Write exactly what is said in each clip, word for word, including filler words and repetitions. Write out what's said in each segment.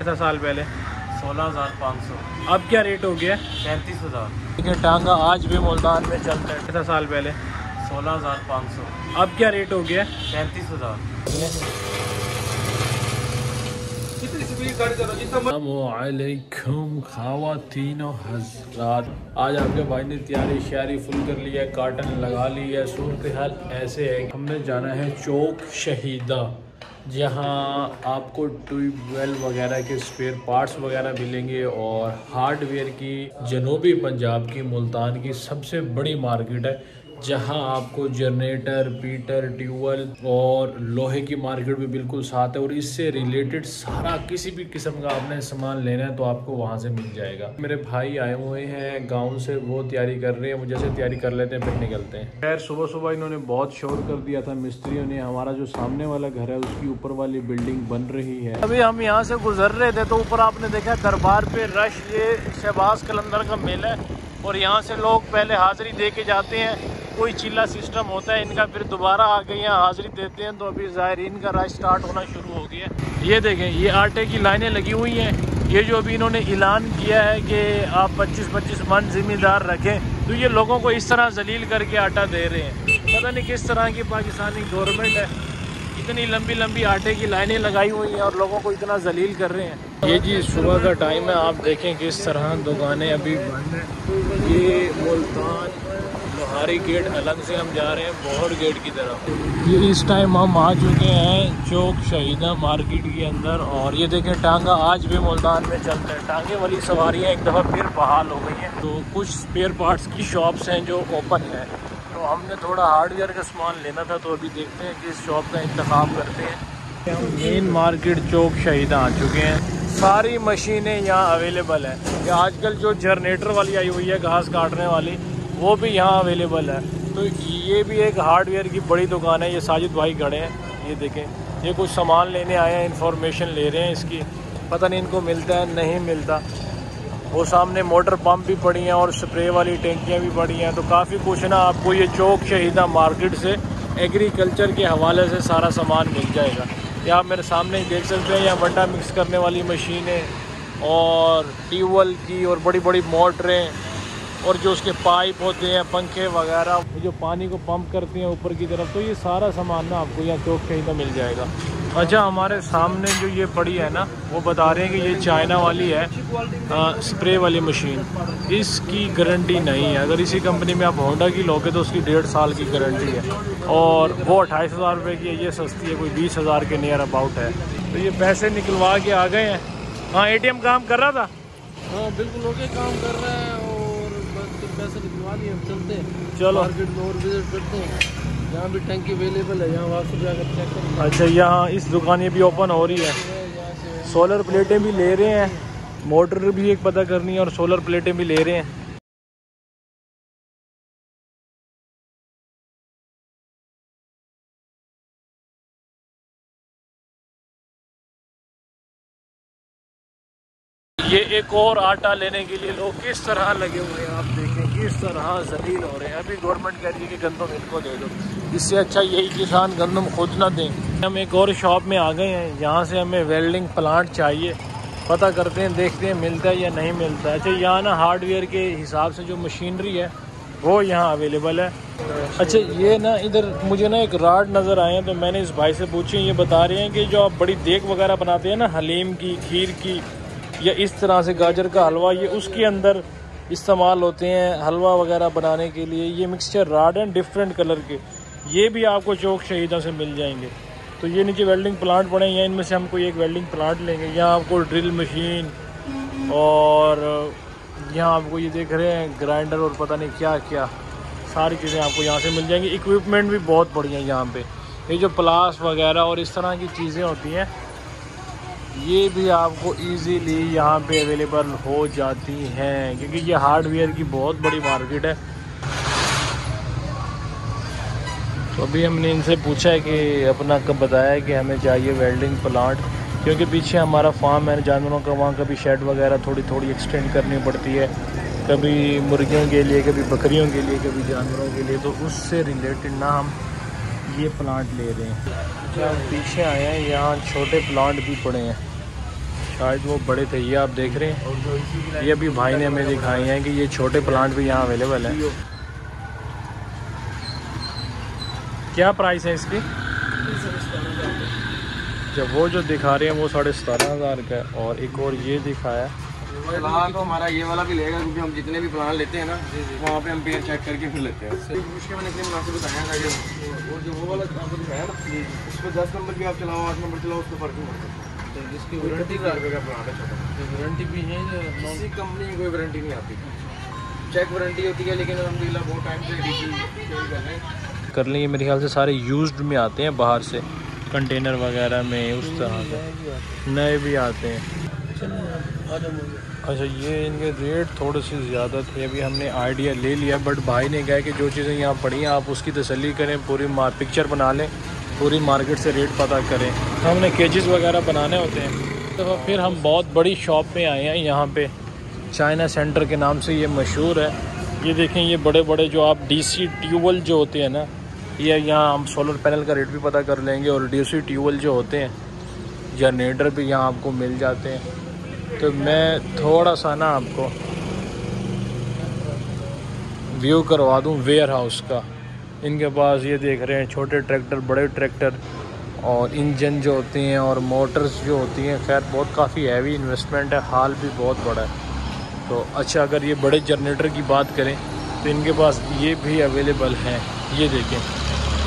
कितना साल पहले सोलह हज़ार पाँच सौ, अब क्या रेट हो गया पैंतीस हज़ार। ठीक है, टांगा आज भी मुल्तान में चलता है। कितना साल पहले सोलह हज़ार पाँच सौ, अब क्या रेट हो गया पैंतीस हज़ार। ख़वातीन और हज़रात, आज आपके भाई ने तैयारी श्यारी फुल कर लिया है, काटन लगा ली है। सूरत हाल ऐसे है, हमने जाना है चौक शहीदा, जहाँ आपको ट्यूबवेल वगैरह के स्पेयर पार्ट्स वगैरह मिलेंगे और हार्डवेयर की जनूबी पंजाब की मुल्तान की सबसे बड़ी मार्केट है, जहाँ आपको जनरेटर, पीटर, ट्यूबवेल और लोहे की मार्केट भी बिल्कुल साथ है। और इससे रिलेटेड सारा किसी भी किस्म का आपने सामान लेना है तो आपको वहाँ से मिल जाएगा। मेरे भाई आए हुए हैं गांव से, वो तैयारी कर रहे हैं, वो जैसे तैयारी कर लेते हैं फिर निकलते हैं। खैर, सुबह सुबह इन्होंने बहुत शोर कर दिया था मिस्त्रियों ने। हमारा जो सामने वाला घर है उसकी ऊपर वाली बिल्डिंग बन रही है। अभी हम यहाँ से गुजर रहे थे तो ऊपर आपने देखा दरबार पे रश, ये शहबाज कलंदर का मेला है और यहाँ से लोग पहले हाजिरी दे के जाते हैं, कोई चिल्ला सिस्टम होता है इनका, फिर दोबारा आके यहाँ हाजिरी देते हैं। तो अभी ज़ायरीन का राज स्टार्ट होना शुरू हो गया है। ये देखें, ये आटे की लाइनें लगी हुई हैं। ये जो अभी इन्होंने ऐलान किया है कि आप पच्चीस पच्चीस मन जिम्मेदार रखें, तो ये लोगों को इस तरह जलील करके आटा दे रहे हैं। पता नहीं किस तरह की पाकिस्तानी गवर्नमेंट है, इतनी लंबी लंबी आटे की लाइनें लगाई हुई हैं और लोगों को इतना जलील कर रहे हैं। ये जी सुबह का टाइम है, आप देखें किस तरह दुकानें अभी बंद हैं। ये मुल्तान हमारी गेट अलग से, हम जा रहे हैं बोहर गेट की तरफ। ये इस टाइम हम आ चुके हैं चौक शहीदा मार्केट के अंदर और ये देखें टांगा आज भी मुल्तान में चलता है। टांगे वाली सवारियाँ एक दफ़ा फिर बहाल हो गई हैं, तो कुछ स्पेयर पार्ट्स की शॉप्स हैं जो ओपन हैं। तो हमने थोड़ा हार्डवेयर का सामान लेना था, तो अभी देखते हैं किस शॉप का इंतखाब करते हैं। हम मेन मार्केट चौक शहीदा आ चुके हैं, सारी मशीनें यहाँ अवेलेबल हैं। आजकल जो जनरेटर वाली आई हुई है घास काटने वाली, वो भी यहाँ अवेलेबल है। तो ये भी एक हार्डवेयर की बड़ी दुकान है। ये साजिद भाई खड़े हैं, ये देखें, ये कुछ सामान लेने आए हैं, इन्फॉर्मेशन ले रहे हैं इसकी, पता नहीं इनको मिलता है नहीं मिलता। वो सामने मोटर पंप भी पड़ी हैं और स्प्रे वाली टैंकियाँ भी पड़ी हैं। तो काफ़ी कुछ ना आपको ये चौक शहीदा मार्केट से एग्रीकल्चर के हवाले से सारा सामान मिल जाएगा। ये आप मेरे सामने देख सकते हैं, यहाँ वड्डा मिक्स करने वाली मशीनें और ट्यूबवेल की और बड़ी बड़ी मोटरें और जो उसके पाइप होते हैं, पंखे वगैरह जो पानी को पंप करते हैं ऊपर की तरफ, तो ये सारा सामान ना आपको यहाँ चौक शहीदा मिल जाएगा। अच्छा, हमारे सामने जो ये पड़ी है ना, वो बता रहे हैं कि ये चाइना वाली है आ, स्प्रे वाली मशीन, इसकी गारंटी नहीं है। अगर इसी कंपनी में आप होंडा की लोगे तो उसकी डेढ़ साल की गारंटी है और वो अट्ठाईस हज़ार रुपये की है। ये सस्ती है, कोई बीस हज़ार के नियर अबाउट है। तो ये पैसे निकलवा के आ गए हैं। हाँ, ए टी एम काम कर रहा था। हाँ बिल्कुल, ओके काम कर रहा है। पैसे निकलवा लिए, हम चलते हैं, चलो मार्केट में और विजिट करते हैं। यहाँ भी टंकी अवेलेबल है, यहाँ वापस जाकर चेक करें। अच्छा, यहाँ इस दुकान ये भी ओपन हो रही है, सोलर प्लेटें भी ले रहे हैं, मोटर भी एक पता करनी है और सोलर प्लेटें भी ले रहे हैं। ये एक और आटा लेने के लिए लोग किस तरह लगे हुए हैं, आप देखें किस तरह जलील हो रहे हैं। अभी गवर्नमेंट कह रही है कि गंदम इनको दे दो, इससे अच्छा यही किसान गंदम खुद ना दें। हम एक और शॉप में आ गए हैं, यहाँ से हमें वेल्डिंग प्लांट चाहिए, पता करते हैं, देखते हैं मिलता है या नहीं मिलता है। अच्छा, यहाँ ना हार्डवेयर के हिसाब से जो मशीनरी है वो यहाँ अवेलेबल है। अच्छा, ये ना इधर मुझे ना एक राड नज़र आए हैं, तो मैंने इस भाई से पूछे, ये बता रहे हैं कि जो आप बड़ी देग वगैरह बनाते हैं ना, हलीम की, खीर की या इस तरह से गाजर का हलवा, ये उसके अंदर इस्तेमाल होते हैं हलवा वगैरह बनाने के लिए। ये मिक्सचर राड हैं डिफरेंट कलर के, ये भी आपको चौक शहीदा से मिल जाएंगे। तो ये नीचे वेल्डिंग प्लांट पड़े हैं, इनमें से हम कोई एक वेल्डिंग प्लांट लेंगे। यहाँ आपको ड्रिल मशीन और यहाँ आपको ये देख रहे हैं ग्राइंडर और पता नहीं क्या क्या, सारी चीज़ें आपको यहाँ से मिल जाएंगी। इक्विपमेंट भी बहुत बढ़िया है यहाँ पर, ये जो प्लास वगैरह और इस तरह की चीज़ें होती हैं, ये भी आपको इजीली यहाँ पे अवेलेबल हो जाती हैं, क्योंकि ये हार्डवेयर की बहुत बड़ी मार्केट है। तो अभी हमने इनसे पूछा है कि अपना कब बताया कि हमें चाहिए वेल्डिंग प्लांट, क्योंकि पीछे हमारा फार्म है जानवरों का, वहाँ कभी शेड वगैरह थोड़ी थोड़ी एक्सटेंड करनी पड़ती है, कभी मुर्गियों के लिए, कभी बकरियों के लिए, कभी जानवरों के लिए, तो उससे रिलेटेड ना हम ये प्लांट ले रहे हैं। हम पीछे आए हैं, यहाँ छोटे प्लांट भी पड़े हैं, शायद वो बड़े थे, ये आप देख रहे हैं। ये अभी भाई ने हमें दिखाई हैं कि ये छोटे प्लांट भी यहाँ अवेलेबल हैं। क्या प्राइस है इसकी? जब वो जो दिखा रहे हैं वो साढ़े सतारह हज़ार का है। और एक और ये दिखाया फिलहाल तो हमारा ये वाला भी लेगा, क्योंकि हम जितने भी प्लान लेते हैं ना वहाँ पे हम पेयर चेक करके फिर लेते हैं। मैंने इतने मुनाफे बताया था कि वो जो वो वाला आपको दिखाया ना उस पर दस नंबर भी आप चलाओ, आठ नंबर चलाओ, उस पर फर्क नहीं पड़ता। तो जिसकी वारंटी का रुपये का प्लान है छोटा, वारंटी भी है, किसी कंपनी की कोई वारंटी नहीं आती, चेक वारंटी होती है। लेकिन अलहमदिल्ला बहुत टाइम से रिफिल कर रहे हैं, कर लेंगे। मेरे ख्याल से सारे यूज्ड में आते हैं बाहर से, कंटेनर वगैरह में उस तरह के नए भी आते हैं। अच्छा, ये इनके रेट थोड़े से ज़्यादा थे, अभी हमने आइडिया ले लिया। बट भाई ने कहा कि जो चीज़ें यहाँ पड़ी हैं आप उसकी तसल्ली करें, पूरी पिक्चर बना लें, पूरी मार्केट से रेट पता करें। हमने केजेस वगैरह बनाने होते हैं। तो फिर हम बहुत बड़ी शॉप में आए हैं, यहाँ पे चाइना सेंटर के नाम से ये मशहूर है। ये देखें, ये बड़े बड़े जो आप डी सी ट्यूबवेल जो होते हैं ना, ये यहाँ हम सोलर पैनल का रेट भी पता कर लेंगे। और डी सी ट्यूबवेल जो होते हैं, जनरेटर भी यहाँ आपको मिल जाते हैं। तो मैं थोड़ा सा ना आपको व्यू करवा दूं वेयर हाउस का। इनके पास ये देख रहे हैं छोटे ट्रैक्टर, बड़े ट्रैक्टर और इंजन जो होते हैं और मोटर्स जो होती हैं। खैर बहुत काफ़ी हैवी इन्वेस्टमेंट है, हाल भी बहुत बड़ा है। तो अच्छा, अगर ये बड़े जनरेटर की बात करें तो इनके पास ये भी अवेलेबल हैं। ये देखें,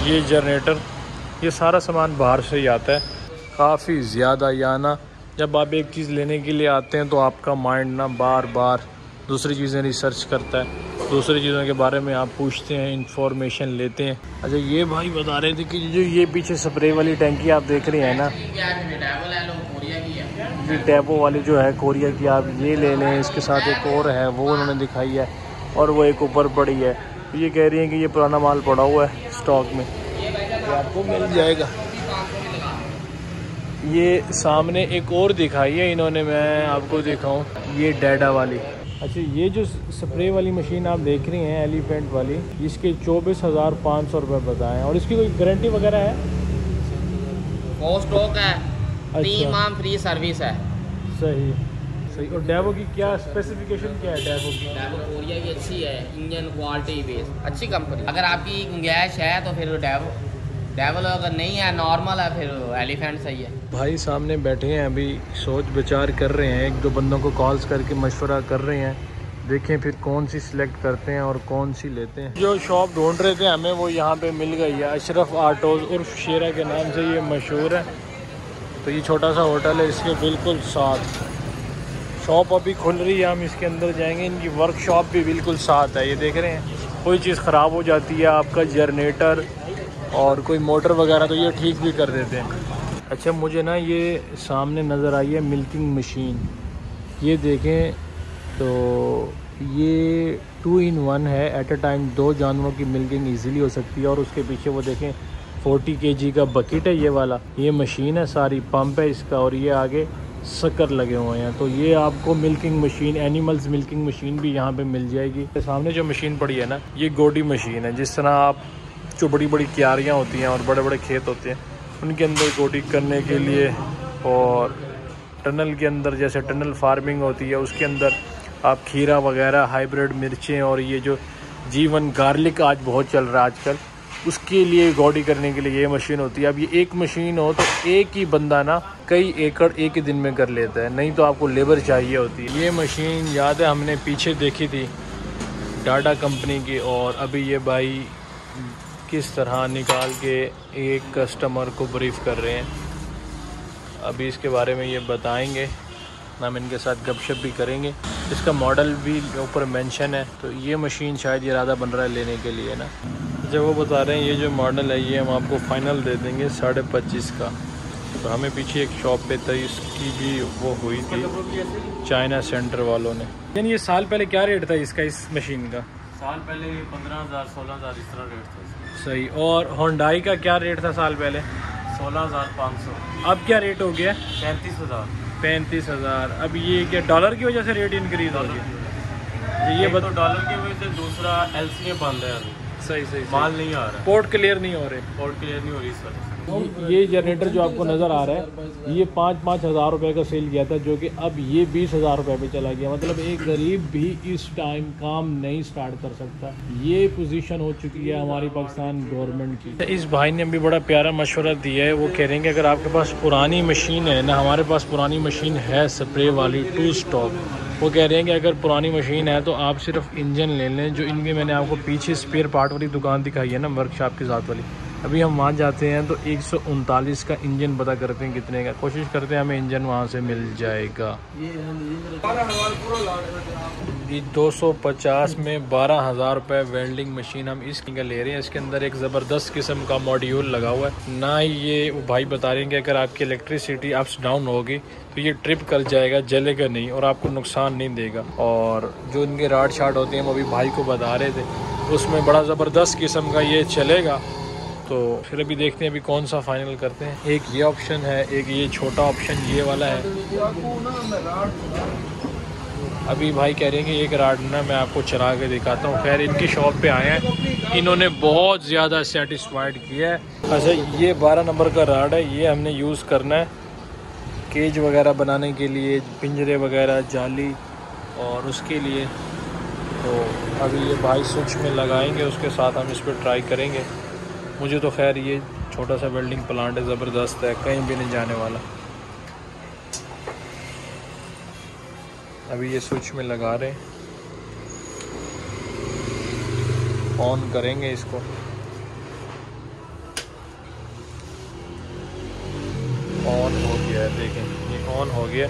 ये जनरेटर, ये सारा सामान बाहर से ही आता है। काफ़ी ज़्यादा याना जब आप एक चीज़ लेने के लिए आते हैं तो आपका माइंड ना बार बार दूसरी चीज़ें रिसर्च करता है, दूसरी चीज़ों के बारे में आप पूछते हैं, इंफॉर्मेशन लेते हैं। अच्छा, ये भाई बता रहे थे कि जो ये पीछे स्प्रे वाली टैंकी आप देख रहे हैं ना, ये टैबो वाली जो है कोरिया की, आप ये ले लें। इसके साथ एक और है, वो उन्होंने दिखाई है, और वो एक ऊपर पड़ी है। ये कह रही हैं कि ये पुराना माल पड़ा हुआ है स्टॉक में, आपको मिल जाएगा। ये सामने एक और दिखाई है इन्होंने, मैं आपको दिखाऊं, ये डाटा वाली। अच्छा, ये जो स्प्रे वाली मशीन आप देख रही हैं एलिफेंट वाली, इसके चौबीस हज़ार पाँच सौ रुपये बताएँ। और इसकी कोई गारंटी वगैरह है? वो स्टॉक है, अच्छा, फ्री सर्विस है। सही सही। और डेवो की क्या स्पेसिफिकेशन क्या है? डेवो की डेवो कोरिया की अच्छी है, इंजन क्वालिटी बेस अच्छी कंपनी। अगर आपकी गुंजाइश है तो फिर डेवो, डेवल अगर नहीं है नॉर्मल है फिर एलिफेंट सही है। भाई सामने बैठे हैं, अभी सोच विचार कर रहे हैं, एक दो बंदों को कॉल्स करके मशवरा कर रहे हैं, देखें फिर कौन सी सिलेक्ट करते हैं और कौन सी लेते हैं। जो शॉप ढूंढ रहे थे हमें वो यहाँ पे मिल गई है, अशरफ आटोज़ उर्फ शेरा के नाम से ये मशहूर है। तो ये छोटा सा होटल है, इसके बिल्कुल साथ शॉप अभी खुल रही है, हम इसके अंदर जाएंगे। इनकी वर्कशॉप भी बिल्कुल साथ है, ये देख रहे हैं। कोई चीज़ ख़राब हो जाती है आपका जनरेटर और कोई मोटर वगैरह, तो ये ठीक भी कर देते हैं। अच्छा, मुझे ना ये सामने नज़र आई है मिल्किंग मशीन, ये देखें। तो ये टू इन वन है, एट अ टाइम दो जानवरों की मिल्किंग इजीली हो सकती है। और उसके पीछे वो देखें चालीस केजी का बकेट है ये वाला, ये मशीन है सारी, पंप है इसका, और ये आगे शक्कर लगे हुए हैं। तो ये आपको milking machine, animals milking machine भी यहाँ पर मिल जाएगी। सामने जो मशीन पड़ी है ना, ये गोडी मशीन है। जिस तरह आप जो बड़ी बड़ी क्यारियाँ होती हैं और बड़े बड़े खेत होते हैं, उनके अंदर गोटी करने के लिए, और टनल के अंदर जैसे टनल फार्मिंग होती है उसके अंदर आप खीरा वगैरह, हाइब्रिड मिर्चें, और ये जो जीवन गार्लिक आज बहुत चल रहा है आजकल, उसके लिए गोटी करने के लिए ये मशीन होती है। अब ये एक मशीन हो तो एक ही बंदा ना कई एकड़ एक ही दिन में कर लेता है, नहीं तो आपको लेबर चाहिए होती है। ये मशीन याद है हमने पीछे देखी थी टाटा कंपनी की, और अभी ये भाई किस तरह निकाल के एक कस्टमर को ब्रीफ कर रहे हैं। अभी इसके बारे में ये बताएंगे, हम इनके साथ गपशप भी करेंगे। इसका मॉडल भी ऊपर मेंशन है, तो ये मशीन शायद इरादा बन रहा है लेने के लिए ना। जब वो बता रहे हैं ये जो मॉडल है ये हम आपको फ़ाइनल दे देंगे साढ़े पच्चीस का। तो हमें पीछे एक शॉप पे तेईस की भी वो हुई थी चाइना सेंटर वालों ने। यानी ये साल पहले क्या रेट था इसका, इस मशीन का? साल पहले पंद्रह हज़ार सोलह हज़ार इस तरह रेट था। सही। और होंडाई का क्या रेट था साल पहले? सोलह हज़ार पाँच सौ। अब क्या रेट हो गया? पैंतीस हज़ार। पैंतीस हज़ार। अब ये क्या डॉलर की वजह से रेट इंक्रीज हो गया? ये बता, डॉलर की वजह से, दूसरा एल सी ए बंद है। सही सही, माल नहीं आ रहा, पोर्ट क्लियर नहीं हो रहे, पोर्ट क्लियर नहीं हो रही सर। ये जनरेटर जो आपको नज़र आ रहा है ये पाँच पाँच हज़ार रुपये का सेल किया था, जो कि अब ये बीस हज़ार रुपये पर चला गया। मतलब एक गरीब भी इस टाइम काम नहीं स्टार्ट कर सकता। ये पोजीशन हो चुकी है हमारी पाकिस्तान गवर्नमेंट की। इस भाई ने भी बड़ा प्यारा मशवरा दिया है। वो कह रहे हैं कि अगर आपके पास पुरानी मशीन है ना, हमारे पास पुरानी मशीन है स्प्रे वाली टू स्टॉक, वो कह रहे हैं कि अगर पुरानी मशीन है तो आप सिर्फ इंजन ले लें, जो इनके मैंने आपको पीछे स्पेयर पार्ट वाली दुकान दिखाई है ना, वर्कशॉप के साथ वाली। अभी हम वहाँ जाते हैं तो एक सौ उनतालीस का इंजन पता करते हैं कितने का, कोशिश करते हैं हमें इंजन वहाँ से मिल जाएगा। ये दो सौ पचास में बारह हज़ार रुपये वेल्डिंग मशीन हम इस का ले रहे हैं। इसके अंदर एक ज़बरदस्त किस्म का मॉड्यूल लगा हुआ है ना। ये वो भाई बता रहे हैं कि अगर आपकी इलेक्ट्रिसिटी अप्स डाउन होगी तो ये ट्रिप कर जाएगा, जलेगा नहीं और आपको नुकसान नहीं देगा। और जो इनके राड शार्ट होते हैं वो भी भाई को बता रहे थे, उसमें बड़ा ज़बरदस्त किस्म का ये चलेगा। तो फिर अभी देखते हैं अभी कौन सा फाइनल करते हैं। एक ये ऑप्शन है, एक ये छोटा ऑप्शन ये वाला है। अभी भाई कह रहे हैं कि एक राड ना मैं आपको चला के दिखाता हूँ। खैर इनकी शॉप पे आए हैं, इन्होंने बहुत ज़्यादा सेटिस्फाइड किया है। अच्छा ये बारह नंबर का राड है, ये हमने यूज़ करना है केज वगैरह बनाने के लिए, पिंजरे वगैरह, जाली और उसके लिए। तो अभी ये भाई स्विच में लगाएंगे, उसके साथ हम इस पर ट्राई करेंगे। मुझे तो खैर ये छोटा सा वेल्डिंग प्लांट है, ज़बरदस्त है, कहीं भी नहीं जाने वाला। अभी ये स्विच में लगा रहे हैं, ऑन करेंगे इसको ऑन हो गया है। देखें ये ऑन हो गया।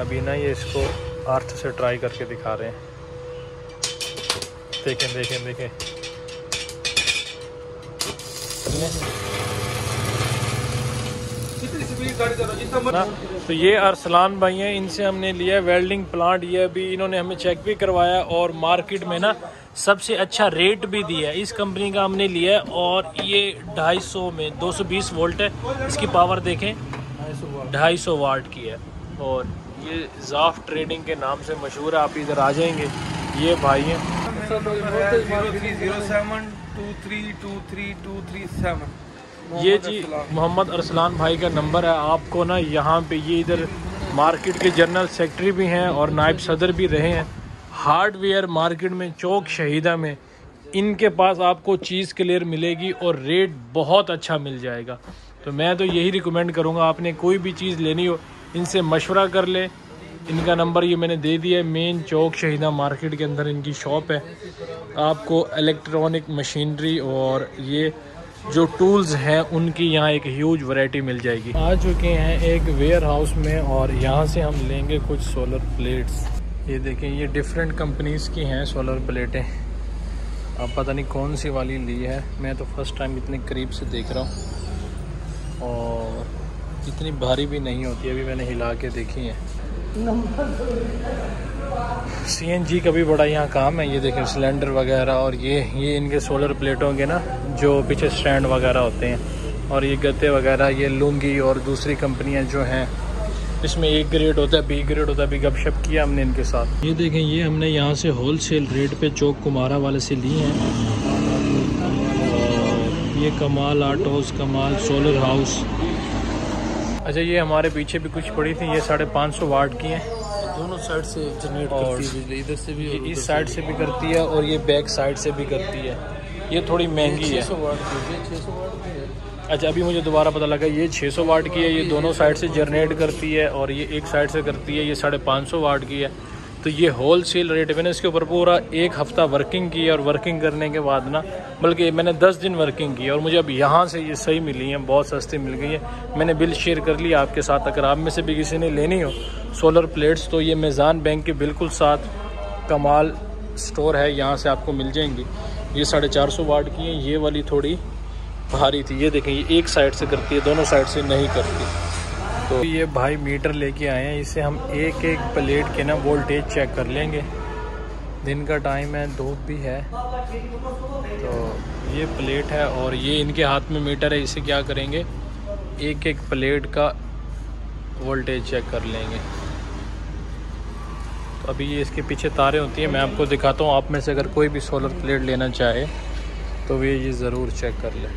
अभी ना ये इसको अर्थ से ट्राई करके दिखा रहे हैं। देखें देखें देखें ना, तो ये अरसलान भाई हैं, इनसे हमने लिया वेल्डिंग प्लांट। ये अभी इन्होंने हमें चेक भी करवाया और मार्केट में ना सबसे अच्छा रेट भी दिया है। इस कंपनी का हमने लिया है और ये ढाई सौ में दो सौ बीस वोल्ट है। इसकी पावर देखें ढाई सौ वाट की है। और ये जाफ ट्रेडिंग के नाम से मशहूर है, आप इधर आ जाएंगे। ये भाई हैं, ये जी मोहम्मद अरसलान भाई का नंबर है। आपको ना यहाँ पे ये इधर मार्केट के जनरल सेक्रेटरी भी हैं और नायब सदर भी रहे हैं। हार्डवेयर मार्केट में चौक शहीदा में इनके पास आपको चीज़ क्लियर मिलेगी और रेट बहुत अच्छा मिल जाएगा। तो मैं तो यही रिकमेंड करूँगा, आपने कोई भी चीज़ लेनी हो इनसे मशवरा कर ले। इनका नंबर ये मैंने दे दिया है, मेन चौक शहीदा मार्केट के अंदर इनकी शॉप है। आपको इलेक्ट्रॉनिक मशीनरी और ये जो टूल्स हैं उनकी यहाँ एक ह्यूज वैरायटी मिल जाएगी। आ चुके हैं एक वेयर हाउस में और यहाँ से हम लेंगे कुछ सोलर प्लेट्स। ये देखें ये डिफरेंट कंपनीज़ की हैं सोलर प्लेटें। अब पता नहीं कौन सी वाली ली है, मैं तो फर्स्ट टाइम इतने करीब से देख रहा हूँ। और इतनी भारी भी नहीं होती, अभी मैंने हिला के देखी है। सी एन जी का भी बड़ा यहाँ काम है। ये देखें सिलेंडर वगैरह और ये ये इनके सोलर प्लेटों के ना जो पीछे स्टैंड वगैरह होते हैं और ये गत्ते वगैरह, ये लूंगी और दूसरी कंपनियां जो हैं इसमें एक ग्रेड होता है, बी ग्रेड होता है। अभी गपशप किया हमने इनके साथ। ये देखें ये हमने यहाँ से होलसेल रेट पे चौक कुमारा वाले से ली हैं। और ये कमाल आटोस, कमाल सोलर हाउस। अच्छा ये हमारे पीछे भी कुछ पड़ी थी, ये साढ़े पाँच सौ वाट की हैं, दोनों साइड से जनरेट करती है, इधर से भी इस साइड से भी करती है और ये बैक साइड से भी करती है। ये थोड़ी महंगी है। अच्छा अभी मुझे दोबारा पता लगा ये छह सौ वाट की है, ये दोनों साइड से जनरेट करती है और ये एक साइड से करती है। ये साढ़े पाँच सौ वाट की है। तो ये होल सेल रेट मैंने इसके ऊपर पूरा एक हफ़्ता वर्किंग की है और वर्किंग करने के बाद ना, बल्कि मैंने दस दिन वर्किंग की है और मुझे अब यहाँ से ये सही मिली है, बहुत सस्ती मिल गई है। मैंने बिल शेयर कर लिया आपके साथ। अगर आप में से भी किसी ने लेनी हो सोलर प्लेट्स तो ये मेज़ान बैंक के बिल्कुल साथ कमाल स्टोर है, यहाँ से आपको मिल जाएंगी। ये साढ़े चार सौ वाट की है, ये वाली थोड़ी भारी थी। ये देखें ये एक साइड से करती है, दोनों साइड से नहीं करती। तो ये भाई मीटर लेके आए हैं, इसे हम एक एक प्लेट के ना वोल्टेज चेक कर लेंगे। दिन का टाइम है, धूप भी है। तो ये प्लेट है और ये इनके हाथ में मीटर है, इसे क्या करेंगे एक एक प्लेट का वोल्टेज चेक कर लेंगे। अभी ये इसके पीछे तारे होती हैं, मैं आपको दिखाता हूँ। आप में से अगर कोई भी सोलर प्लेट लेना चाहे तो वे ये ज़रूर चेक कर ले।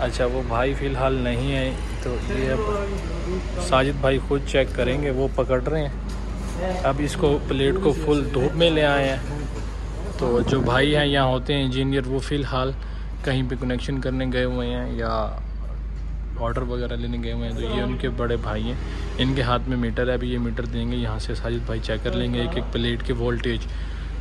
अच्छा वो भाई फ़िलहाल नहीं है तो ये साजिद भाई खुद चेक करेंगे, वो पकड़ रहे हैं। अब इसको प्लेट को फुल धूप में ले आए हैं। तो जो भाई हैं यहाँ होते हैं इंजीनियर, वो फ़िलहाल कहीं पे कनेक्शन करने गए हुए हैं या ऑर्डर वगैरह लेने गए हुए हैं। तो ये उनके बड़े भाई हैं, इनके हाथ में मीटर है, अभी ये मीटर देंगे। यहाँ से साजिद भाई चेक कर लेंगे एक एक प्लेट के वोल्टेज।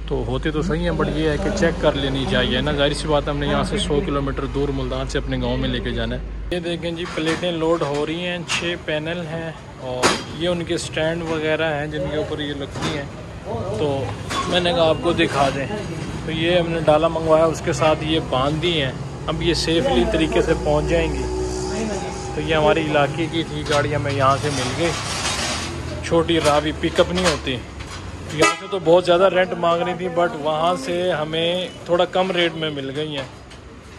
तो होते तो सही हैं बट ये है कि चेक कर लेनी चाहिए ना, जाहिर सी बात। हमने यहाँ से सौ किलोमीटर दूर मुल्तान से अपने गांव में लेके जाना है। ये देखें जी प्लेटें लोड हो रही हैं, छः पैनल हैं और ये उनके स्टैंड वगैरह हैं जिनके ऊपर ये लगती हैं। तो मैंने कहा आपको दिखा दें। तो ये हमने डाला मंगवाया, उसके साथ ये बांध दी हैं। अब ये सेफली तरीके से पहुँच जाएँगी। तो ये हमारे इलाके की थी गाड़ी, हमें यहाँ से मिल गई। छोटी राह भी पिकअप नहीं होती, यहाँ से तो बहुत ज़्यादा रेंट मांग रही थी बट वहाँ से हमें थोड़ा कम रेट में मिल गई हैं।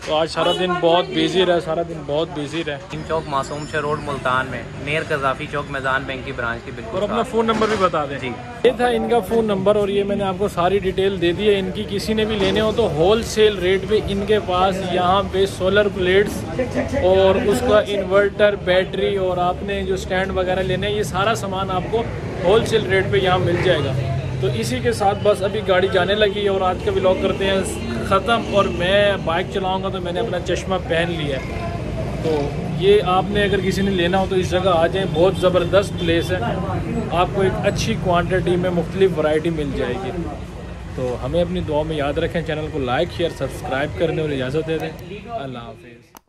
तो आज सारा दिन बहुत बिजी रहा, सारा दिन बहुत बिजी रहा। चौक मासूम शाह रोड मुल्तान में, नियर कजाफी चौक, मेज़ान बैंक की ब्रांच के बिल्कुल। और अपना फ़ोन नंबर भी बता दें। ये था इनका फ़ोन नंबर और ये मैंने आपको सारी डिटेल दे दी है इनकी। किसी ने भी लेने हो तो होल सेल रेट पे इनके पास यहाँ पे सोलर प्लेट्स और उसका इन्वर्टर, बैटरी और आपने जो स्टैंड वगैरह लेने, ये सारा सामान आपको होल सेल रेट पर यहाँ मिल जाएगा। तो इसी के साथ बस अभी गाड़ी जाने लगी है और आज का व्लॉग करते हैं ख़त्म। और मैं बाइक चलाऊंगा तो मैंने अपना चश्मा पहन लिया है। तो ये आपने अगर किसी ने लेना हो तो इस जगह आ जाएं, बहुत ज़बरदस्त प्लेस है। आपको एक अच्छी क्वांटिटी में मुख्तलिफ वैरायटी मिल जाएगी। तो हमें अपनी दुआ में याद रखें, चैनल को लाइक शेयर सब्सक्राइब करने और इजाज़त दे दें। अल्लाह हाफिज़।